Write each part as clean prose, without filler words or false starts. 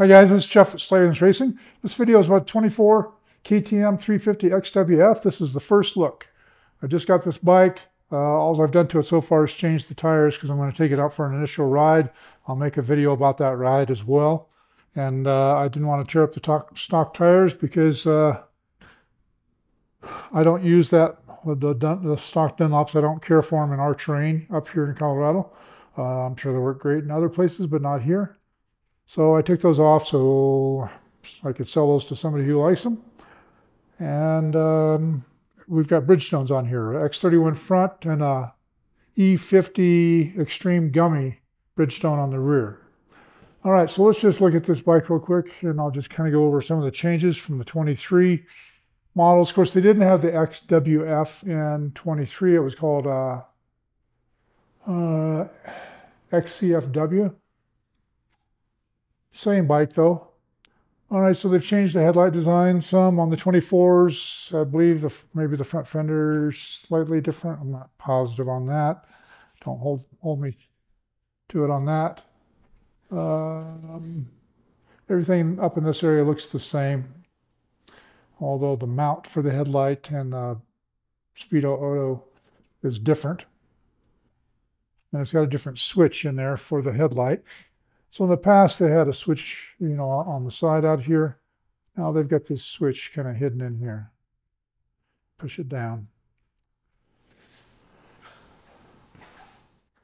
Hi guys, this is Jeff at Slavens Racing. This video is about 24 KTM 350 XWF. This is the first look. I just got this bike. All I've done to it so far is change the tires because I'm going to take it out for an initial ride. I'll make a video about that ride as well. And I didn't want to tear up the stock tires because I don't use that. The stock Dunlops, I don't care for them in our terrain up here in Colorado. I'm sure they work great in other places, but not here. So I took those off so I could sell those to somebody who likes them. And we've got Bridgestones on here, X31 front and a E50 Extreme Gummy Bridgestone on the rear. All right, so let's just look at this bike real quick, and I'll just kind of go over some of the changes from the 23 models. Of course, they didn't have the XWF in 23. It was called XCFW. Same bike though. All right, so they've changed the headlight design some on the 24s. I believe maybe the front fender's slightly different. I'm not positive on that. Don't hold me to it on that. Everything up in this area looks the same. Although the mount for the headlight and Speedo Auto is different. And it's got a different switch in there for the headlight. So in the past, they had a switch, you know, on the side out here. Now they've got this switch kind of hidden in here. Push it down.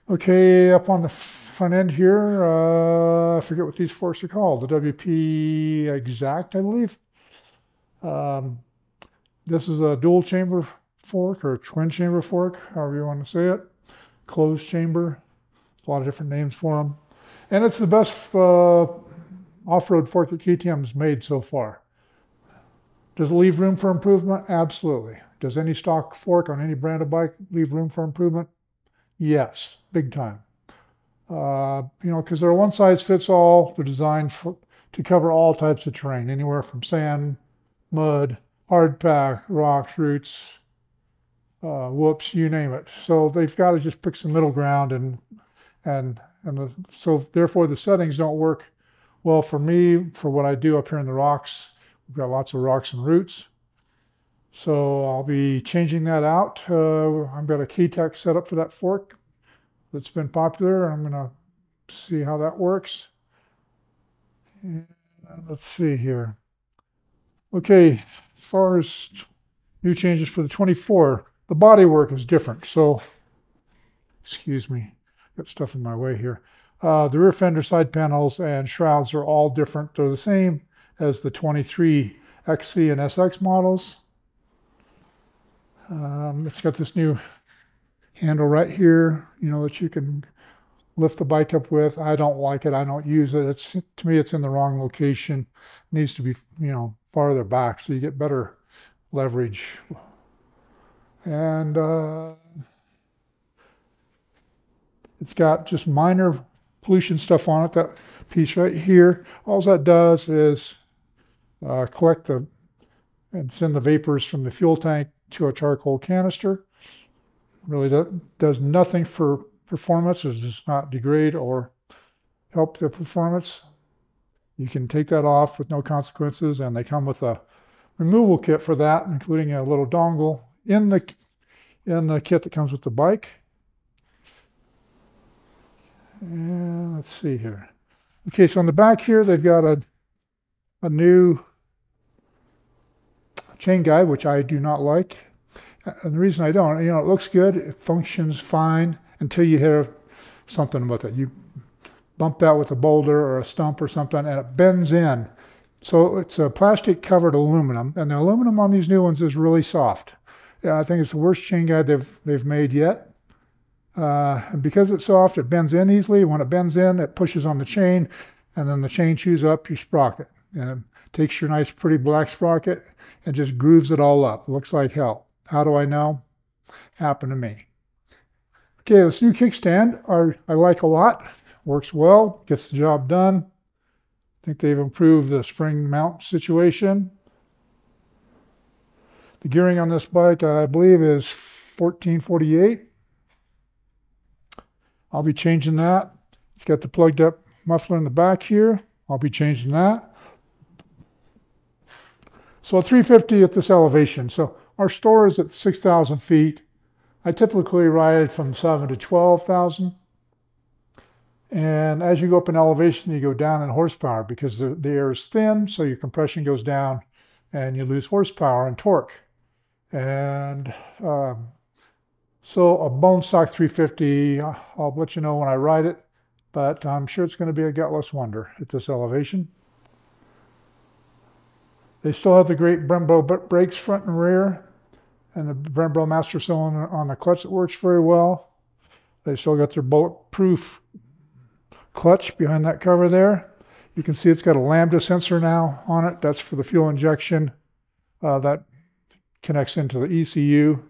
Okay, up on the front end here, I forget what these forks are called. The WP Exact, I believe. This is a dual chamber fork or twin chamber fork, however you want to say it. Closed chamber. There's a lot of different names for them. And it's the best off-road fork that KTM's made so far. Does it leave room for improvement? Absolutely. Does any stock fork on any brand of bike leave room for improvement? Yes, big time. You know, because they're one-size-fits-all. They're designed to cover all types of terrain, anywhere from sand, mud, hard pack, rocks, roots, whoops, you name it. So they've got to just pick some middle ground and so therefore the settings don't work well for me, for what I do up here in the rocks. We've got lots of rocks and roots. So I'll be changing that out. I've got a K-Tech set up for that fork that's been popular. I'm gonna see how that works. And let's see here. Okay, as far as new changes for the 24, the bodywork is different. So, excuse me. Got stuff in my way here. The rear fender side panels and shrouds are all different. They're the same as the 23 XC and SX models. It's got this new handle right here, you know, that you can lift the bike up with. I don't like it. I don't use it. It's, to me, it's in the wrong location. It needs to be, you know, farther back so you get better leverage. And it's got just minor pollution stuff on it, that piece right here. All that does is collect and send the vapors from the fuel tank to a charcoal canister. Really does nothing for performance. It does not degrade or help the performance. You can take that off with no consequences, and they come with a removal kit for that, including a little dongle in the kit that comes with the bike. And let's see here. Okay, so on the back here, they've got a new chain guide, which I do not like. And the reason I don't, you know, it looks good, it functions fine until you hit something with it. You bump that with a boulder or a stump or something, and it bends in. So it's a plastic-covered aluminum, and the aluminum on these new ones is really soft. Yeah, I think it's the worst chain guide they've made yet. And because it's soft, it bends in easily. When it bends in, it pushes on the chain, and then the chain chews up your sprocket. And it takes your nice, pretty black sprocket and just grooves it all up. It looks like hell. How do I know? Happened to me. Okay, this new kickstand I like a lot. Works well, gets the job done. I think they've improved the spring mount situation. The gearing on this bike, I believe, is 1448. I'll be changing that. It's got the plugged up muffler in the back here. I'll be changing that. So 350 at this elevation. So our store is at 6,000 feet. I typically ride from 7 to 12,000. And as you go up in elevation, you go down in horsepower because the air is thin, so your compression goes down and you lose horsepower and torque. And so a bone stock 350, I'll let you know when I ride it, but I'm sure it's going to be a gutless wonder at this elevation. They still have the great Brembo brakes front and rear, and the Brembo master cylinder on the clutch that works very well. They still got their bulletproof clutch behind that cover there. You can see it's got a Lambda sensor now on it. That's for the fuel injection. That connects into the ECU.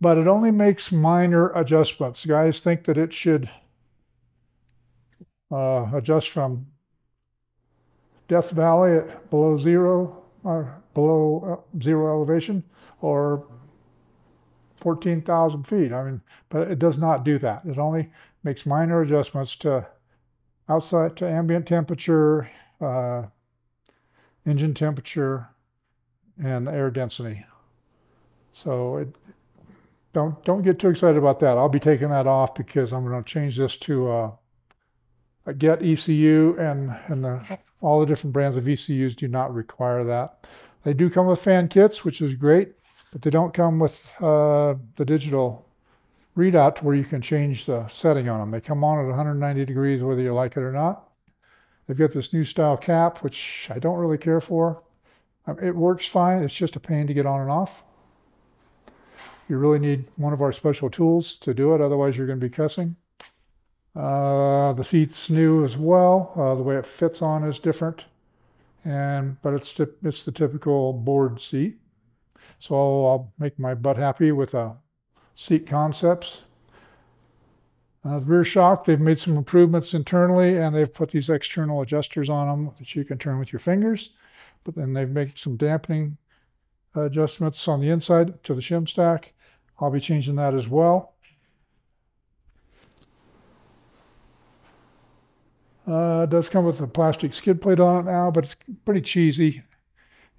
But it only makes minor adjustments. Guys think that it should adjust from Death Valley at below zero, or below zero elevation, or 14,000 feet. I mean, but it does not do that. It only makes minor adjustments to outside, to ambient temperature, engine temperature, and air density. So don't get too excited about that. I'll be taking that off because I'm going to change this to a GET ECU, and all the different brands of ECUs do not require that. They do come with fan kits, which is great, but they don't come with the digital readout where you can change the setting on them. They come on at 190 degrees whether you like it or not. They've got this new style cap, which I don't really care for. It works fine. It's just a pain to get on and off. You really need one of our special tools to do it, otherwise you're going to be cussing. The seat's new as well. The way it fits on is different, but it's the typical board seat. So I'll make my butt happy with a seat concepts. The rear shock, they've made some improvements internally, and they've put these external adjusters on them that you can turn with your fingers. But then they've made some dampening adjustments on the inside to the shim stack. I'll be changing that as well. It does come with a plastic skid plate on it now, but it's pretty cheesy.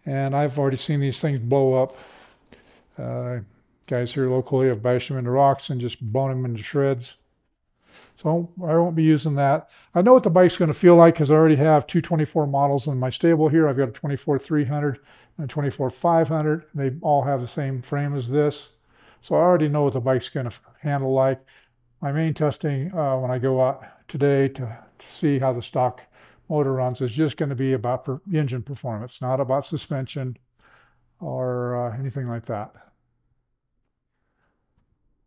And I've already seen these things blow up. Guys here locally have bashed them into rocks and just blown them into shreds. So I won't be using that. I know what the bike's going to feel like because I already have two 24 models in my stable here. I've got a 24-300 and a 24-500. They all have the same frame as this. So I already know what the bike's going to handle like. My main testing when I go out today to see how the stock motor runs is just going to be about engine performance, not about suspension or anything like that.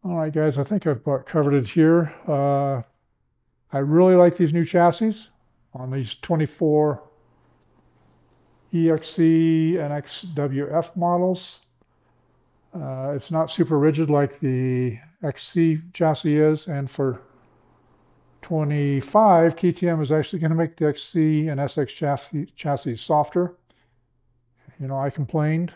All right, guys, I think I've covered it here. I really like these new chassis on these 24 EXC and XWF models. It's not super rigid like the XC chassis is, and for 25, KTM is actually going to make the XC and SX chassis softer. You know, I complained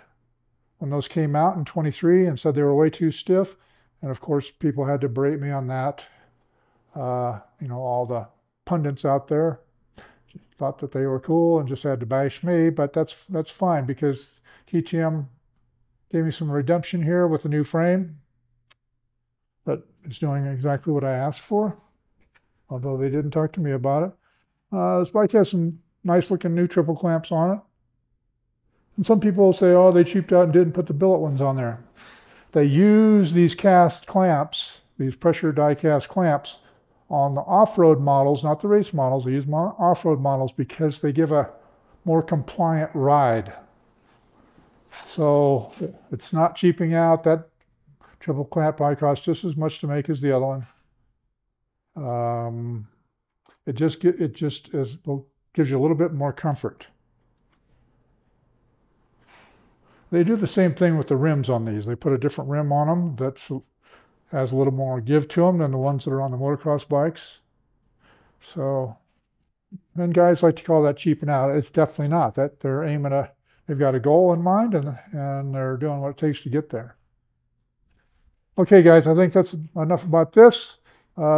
when those came out in 23 and said they were way too stiff. And of course, people had to berate me on that. You know, all the pundits out there thought that they were cool and just had to bash me, but that's fine because KTM gave me some redemption here with the new frame. But it's doing exactly what I asked for, although they didn't talk to me about it. This bike has some nice looking new triple clamps on it. And some people will say, oh, they cheaped out and didn't put the billet ones on there. They use these cast clamps, these pressure die cast clamps, on the off-road models, not the race models. They use off-road models because they give a more compliant ride. So it's not cheaping out. That triple clamp probably costs just as much to make as the other one. It just gives you a little bit more comfort. They do the same thing with the rims on these. They put a different rim on them that has a little more give to them than the ones that are on the motocross bikes. So, and guys like to call that cheaping out. It's definitely not. That they're aiming a, they've got a goal in mind, and they're doing what it takes to get there. Okay, guys, I think that's enough about this.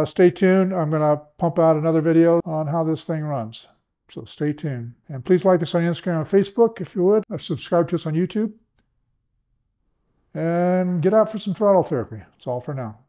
Stay tuned. I'm going to pump out another video on how this thing runs. So stay tuned. And please like us on Instagram and Facebook if you would. Subscribe to us on YouTube. And get out for some throttle therapy. That's all for now.